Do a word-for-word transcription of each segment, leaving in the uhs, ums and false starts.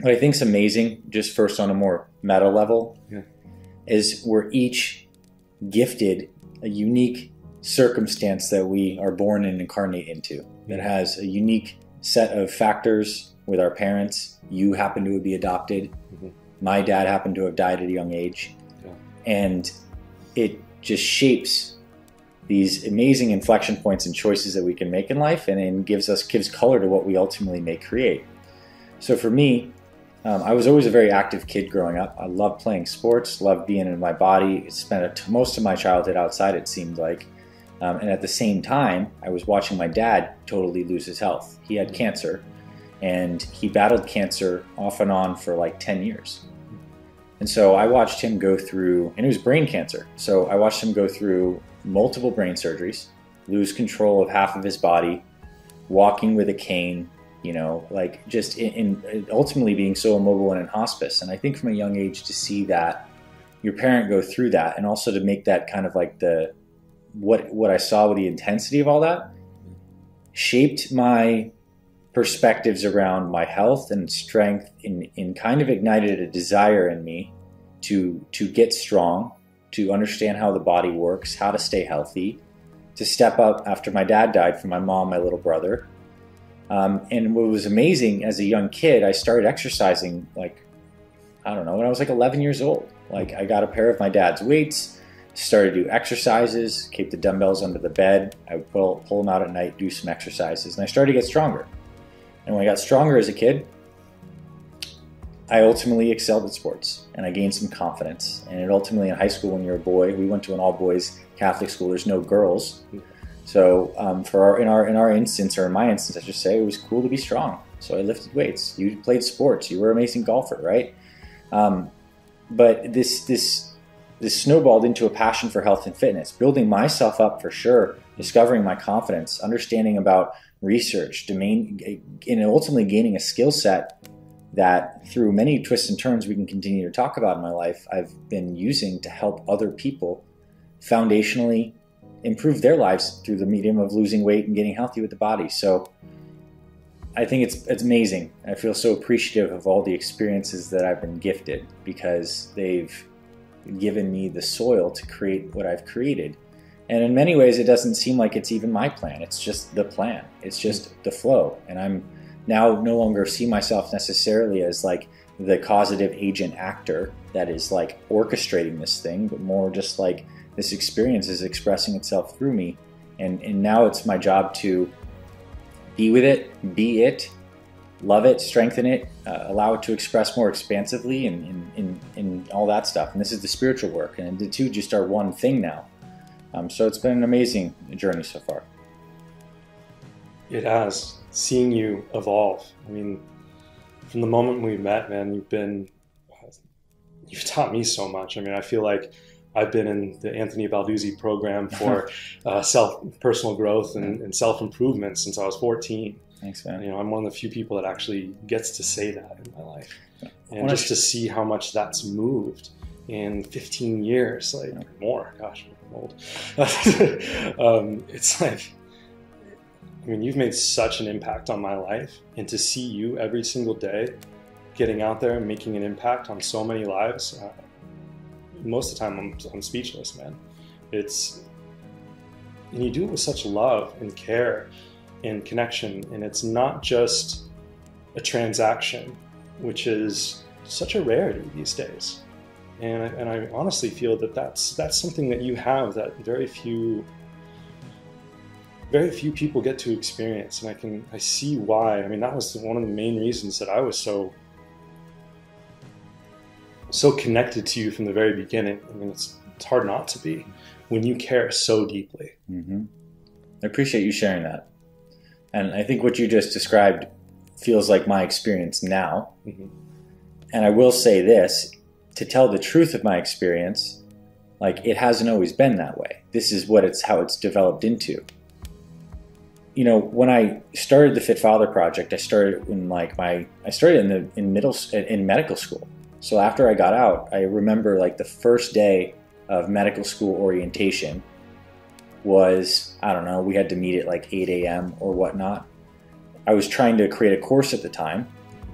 what I think is amazing, just first on a more meta level, yeah. is we're each gifted a unique circumstance that we are born and incarnate into, yeah. that has a unique set of factors with our parents. You happen to be adopted. Mm-hmm. My dad happened to have died at a young age. Yeah. And it just shapes these amazing inflection points and choices that we can make in life, and it gives us gives color to what we ultimately may create. So for me, um, I was always a very active kid growing up. I loved playing sports, loved being in my body, spent a, most of my childhood outside, it seemed like. Um, and at the same time, I was watching my dad totally lose his health. He had cancer, and he battled cancer off and on for like ten years. And so I watched him go through, and it was brain cancer. So I watched him go through multiple brain surgeries, lose control of half of his body, walking with a cane, you know, like just in, in ultimately being so immobile and in hospice. And I think from a young age to see that your parent go through that, and also to make that kind of like the, what, what I saw with the intensity of all that shaped my perspectives around my health and strength, and, and kind of ignited a desire in me to, to get strong, to understand how the body works, how to stay healthy, to step up after my dad died for my mom, my little brother. Um, and what was amazing, as a young kid, I started exercising, like, I don't know, when I was like eleven years old. Like, I got a pair of my dad's weights, started to do exercises, keep the dumbbells under the bed. I would pull, pull them out at night, do some exercises, and I started to get stronger. And when I got stronger as a kid, I ultimately excelled at sports, and I gained some confidence. And it ultimately, in high school, when you're a boy, we went to an all-boys Catholic school, there's no girls. So um, for our, in our in our instance, or in my instance, I should say, it was cool to be strong. So I lifted weights. You played sports. You were an amazing golfer, right? Um, but this this this snowballed into a passion for health and fitness, building myself up for sure, discovering my confidence, understanding about research, domain, and ultimately gaining a skill set that, through many twists and turns we can continue to talk about in my life, I've been using to help other people foundationally improve their lives through the medium of losing weight and getting healthy with the body. So I think it's, it's amazing. I feel so appreciative of all the experiences that I've been gifted, because they've given me the soil to create what I've created. And in many ways, it doesn't seem like it's even my plan. It's just the plan. It's just the flow. And I'm now no longer see myself necessarily as like the causative agent actor that is like orchestrating this thing, but more just like, this experience is expressing itself through me, and, and now it's my job to be with it, be it, love it, strengthen it, uh, allow it to express more expansively, and, and, and, and all that stuff. And this is the spiritual work, and the two just are one thing now. Um, so it's been an amazing journey so far. It has, seeing you evolve. I mean, from the moment we met, man, you've been, you've taught me so much. I mean, I feel like I've been in the Anthony Balduzzi program for uh, self personal growth and, and self-improvement since I was fourteen. Thanks, man. You know, I'm one of the few people that actually gets to say that in my life. And just to see how much that's moved in fifteen years, like yeah. more, gosh, I'm old. um, it's like, I mean, you've made such an impact on my life, and to see you every single day getting out there and making an impact on so many lives, uh, most of the time I'm, I'm speechless, man. It's, and you do it with such love and care and connection, and it's not just a transaction, which is such a rarity these days. And I, and I honestly feel that that's, that's something that you have that very few, very few people get to experience. And I can, I see why. I mean, that was one of the main reasons that I was so so connected to you from the very beginning. I mean, it's, it's hard not to be when you care so deeply. Mm-hmm. I appreciate you sharing that. And I think what you just described feels like my experience now. Mm-hmm. And I will say this, to tell the truth of my experience, like, it hasn't always been that way. This is what it's, how it's developed into. You know, when I started the Fit Father Project, I started in like my, I started in the, in middle, in medical school. So after I got out, I remember like the first day of medical school orientation was, I don't know, we had to meet at like eight A M or whatnot. I was trying to create a course at the time,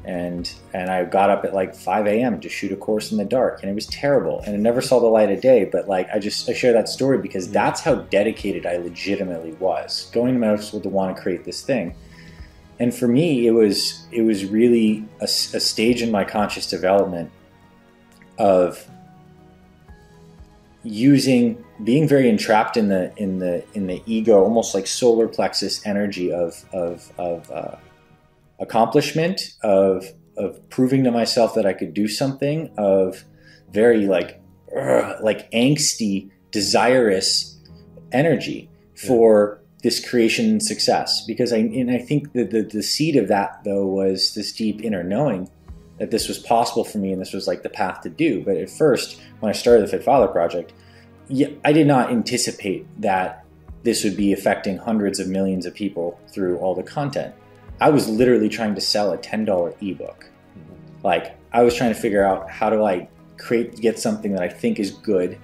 And, and I got up at like five A M to shoot a course in the dark, and it was terrible, and I never saw the light of day. But like, I just, I share that story because that's how dedicated I legitimately was going to medical school to want to create this thing. And for me, it was, it was really a, a stage in my conscious development of using, being very entrapped in the, in the, in the ego, almost like solar plexus energy of, of, of, uh, accomplishment, of of proving to myself that I could do something, of very like ugh, like angsty, desirous energy for yeah. this creation and success. Because I and I think that the, the seed of that though was this deep inner knowing that this was possible for me and this was like the path to do. But at first, when I started the Fit Father Project, yeah, I did not anticipate that this would be affecting hundreds of millions of people through all the content. I was literally trying to sell a ten dollar ebook. Like, I was trying to figure out how do I create, get something that I think is good,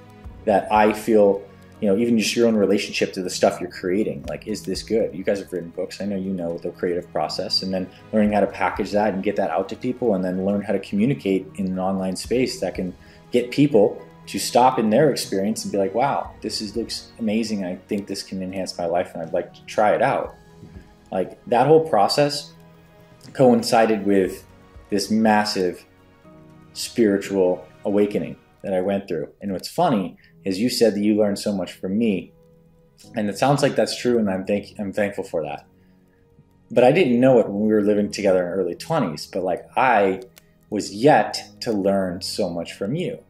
that I feel, you know, even just your own relationship to the stuff you're creating. Like, is this good? You guys have written books. I know you know the creative process, and then learning how to package that and get that out to people, and then learn how to communicate in an online space that can get people to stop in their experience and be like, wow, this is, looks amazing. I think this can enhance my life, and I'd like to try it out. Like, that whole process coincided with this massive spiritual awakening that I went through. And what's funny is you said that you learned so much from me, and it sounds like that's true, and I'm, thank I'm thankful for that. But I didn't know it when we were living together in our early twenties, but like, I was yet to learn so much from you.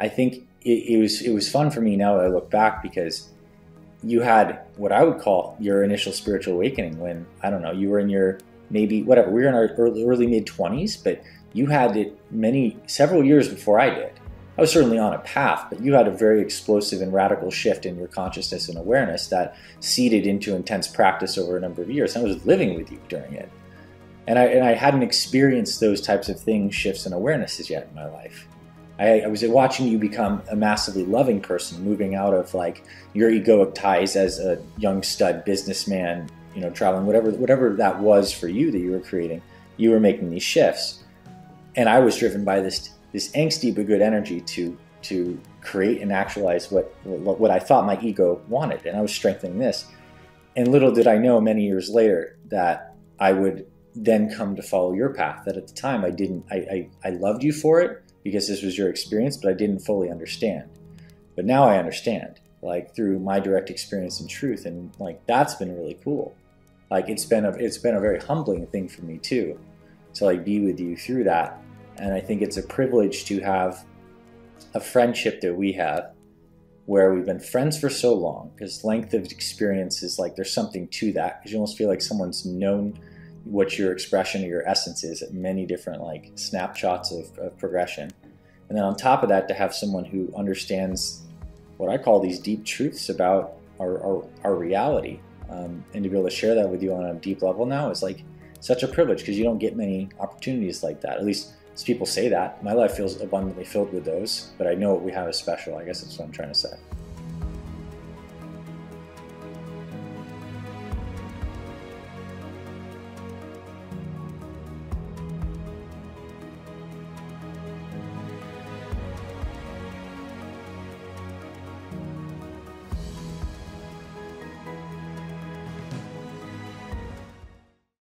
I think it, it, was, it was fun for me now that I look back, because you had what I would call your initial spiritual awakening when, I don't know, you were in your, maybe, whatever, we were in our early, early mid twenties, but you had it many, several years before I did. I was certainly on a path, but you had a very explosive and radical shift in your consciousness and awareness that seeded into intense practice over a number of years. And I was living with you during it. And I, and I hadn't experienced those types of things, shifts and awarenesses yet in my life. I, I was watching you become a massively loving person, moving out of like your egoic ties as a young stud businessman, you know, traveling, whatever, whatever that was for you that you were creating, you were making these shifts. And I was driven by this, this angsty, but good energy to, to create and actualize what, what I thought my ego wanted. And I was strengthening this. And little did I know many years later that I would then come to follow your path, that at the time I didn't, I, I, I loved you for it, because this was your experience, but I didn't fully understand. But now I understand, like through my direct experience and truth, and like that's been really cool. Like it's been a, it's been a very humbling thing for me too, to like be with you through that. And I think it's a privilege to have a friendship that we have, where we've been friends for so long, because length of experience is like, there's something to that, because you almost feel like someone's known what your expression or your essence is at many different like snapshots of, of progression. And then on top of that, to have someone who understands what I call these deep truths about our, our, our reality, um, and to be able to share that with you on a deep level now is like such a privilege, because you don't get many opportunities like that. At least as people say that, my life feels abundantly filled with those, but I know what we have is special. I guess that's what I'm trying to say.